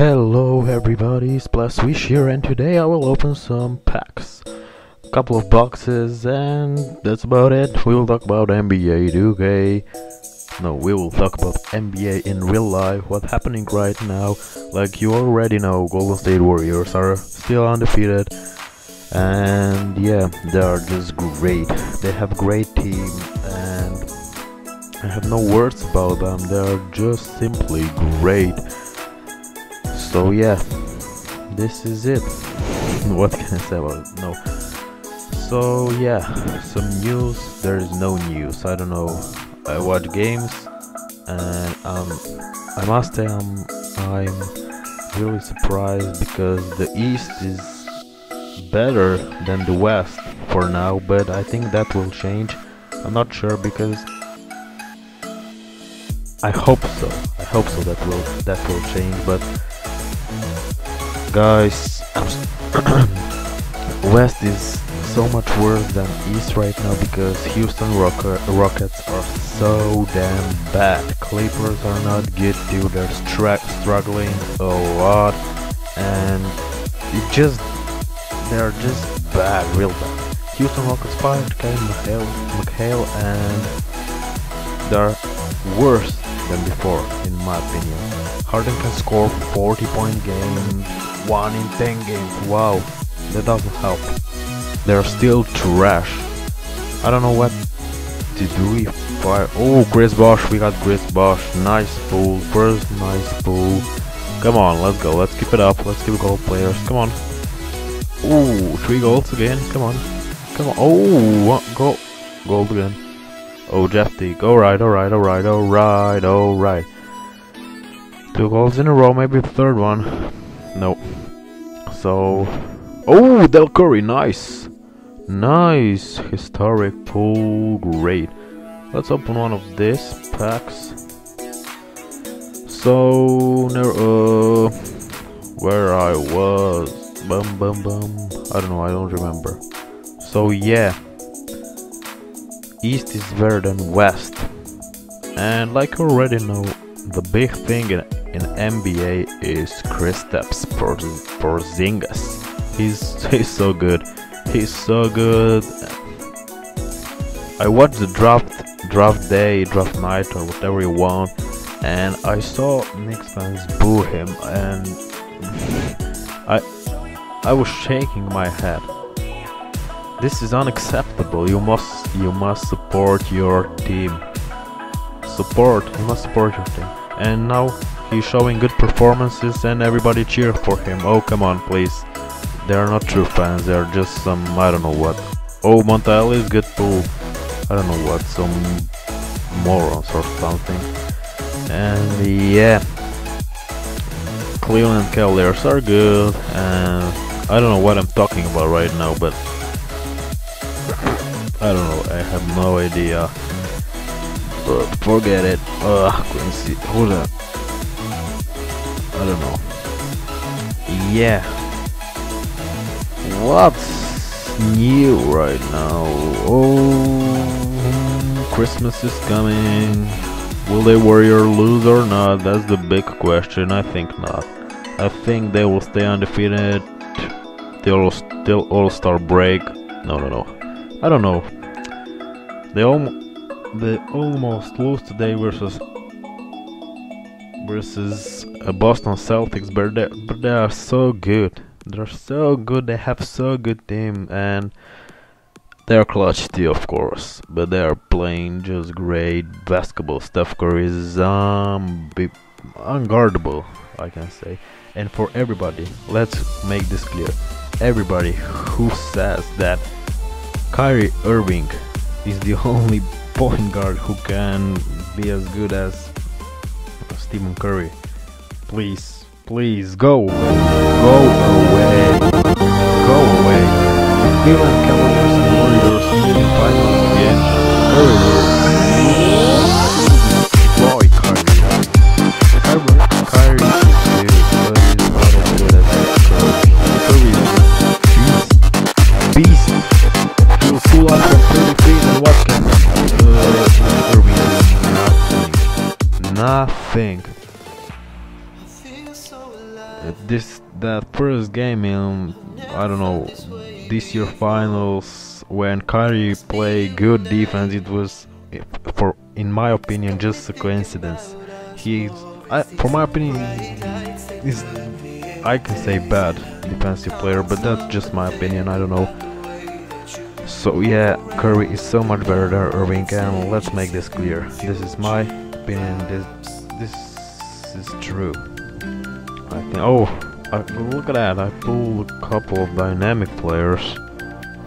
Hello everybody, Splash Wish here, and today I will open some packs. Couple of boxes, and that's about it. We will talk about NBA 2K. No, we will talk about NBA in real life, what's happening right now. Like you already know, Golden State Warriors are still undefeated. And yeah, they are just great. They have great team, and I have no words about them. They are just simply great. So yeah, this is it. What can I say about it? No. So yeah, some news. There is no news. I don't know. I watch games, and I must say I'm really surprised because the East is better than the West for now, but I think that will change. I'm not sure because I hope so. I hope so that will change, but guys, West is so much worse than East right now because Houston Rockets are so damn bad. Clippers are not good too, they're struggling a lot, and they're just bad, real bad. Houston Rockets fired Kevin McHale, and they're worse than before in my opinion. Harden can score 40-point game, 1 in 10 games, wow, that doesn't help. They're still trash. I don't know what to do if I... Oh, Chris Bosh, we got Chris Bosh, nice pull, first nice pull. Come on, let's go, let's keep it up, let's keep goal players, come on. Ooh, 3 goals again, come on. Come on, oh, 1 goal, gold again. Oh, Jeff Teague, alright. 2 goals in a row, maybe the third one. No. So... Oh, Del Curry, nice! Nice! Historic pull, great. Let's open one of these packs. So... where I was... I don't know, I don't remember. So yeah, East is better than West. And like you already know, the big thing in NBA is Kristaps Porzingis. He's so good. He's so good. I watched the draft night or whatever you want, and I saw Knicks fans boo him, and I was shaking my head. This is unacceptable. You must support your team. You must support your team. And now he's showing good performances and everybody cheer for him. Oh, come on, please. They are not true fans, they are just some, I don't know what. Oh, Montelli's good pull. I don't know what, some morons or something. And yeah, Cleveland Cavaliers are good, and I don't know what I'm talking about right now, but I don't know, I have no idea. Forget it. Quincy, hold up. I don't know. Yeah. What's new right now? Oh, Christmas is coming. Will the Warriors lose or not? That's the big question. I think not. I think they will stay undefeated till All-Star break. No. I don't know. They almost lose today versus Boston Celtics, but they are so good. They're so good. They have so good team, and they're clutch too, of course. But they are playing just great basketball. Steph Curry is zombie, unguardable, I can say. And for everybody, let's make this clear. Everybody who says that Kyrie Irving is the only point guard who can be as good as Stephen Curry, please go away. The Cleveland Cavaliers and Warriors in the finals again. Curry will destroy Kyrie is good, but he's not as good as Curry. Beast. He will pull up from 30 feet and what can he do? Nothing. that first game in, I don't know, this year finals, when Kyrie played good defense, it was, for in my opinion, just a coincidence. For my opinion, is, I can say, bad defensive player, but that's just my opinion, I don't know. So yeah, Curry is so much better than Irving, and let's make this clear. This is my opinion, this is true. I think, look at that, I pulled a couple of dynamic players.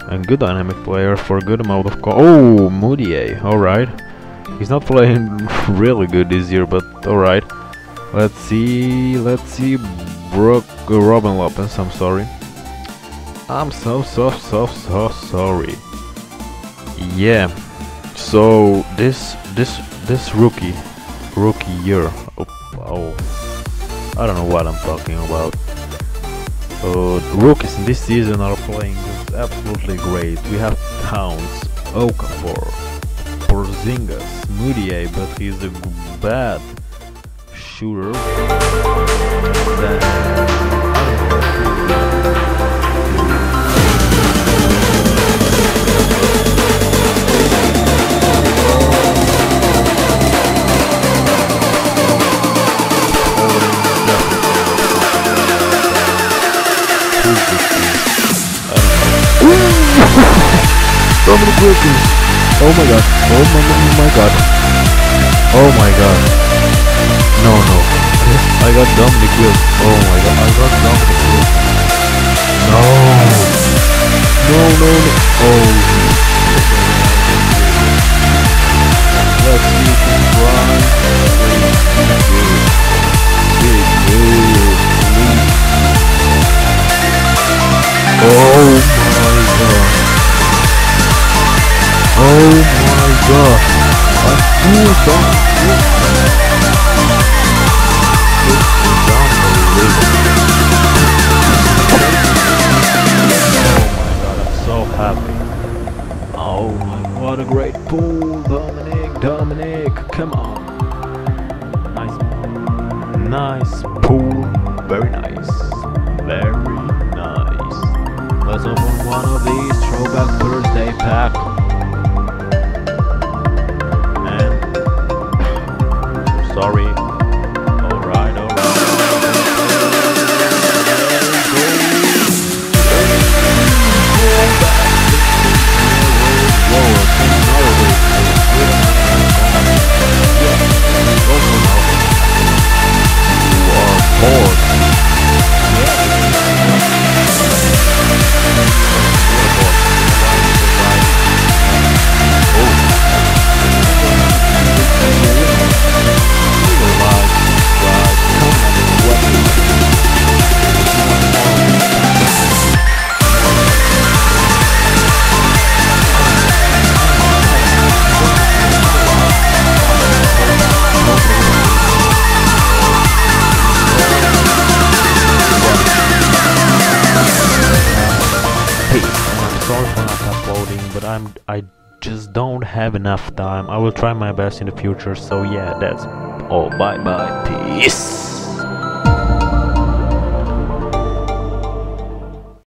And good dynamic player for a good amount of Moutier, alright. He's not playing really good this year, but alright. Let's see Robin Lopez, I'm so sorry. Yeah. So this rookie year. I don't know what I'm talking about. Rookies in this season are playing just absolutely great. We have Towns, Okafor, Porzingis, Moutier, but he's a bad shooter. Dominic Wilkins. Oh my god. No. I got Dominic Wilkins. No. Let's see if we run. Oh my god! I'm too dumb. Oh my god, I'm so happy. Oh, what a great pull, Dominic, come on. Nice pull, very nice. Let's open one of these Throwback Thursday pack. Sorry. Alright. I just don't have enough time. I will try my best in the future. So yeah, that's all. Bye bye. Peace.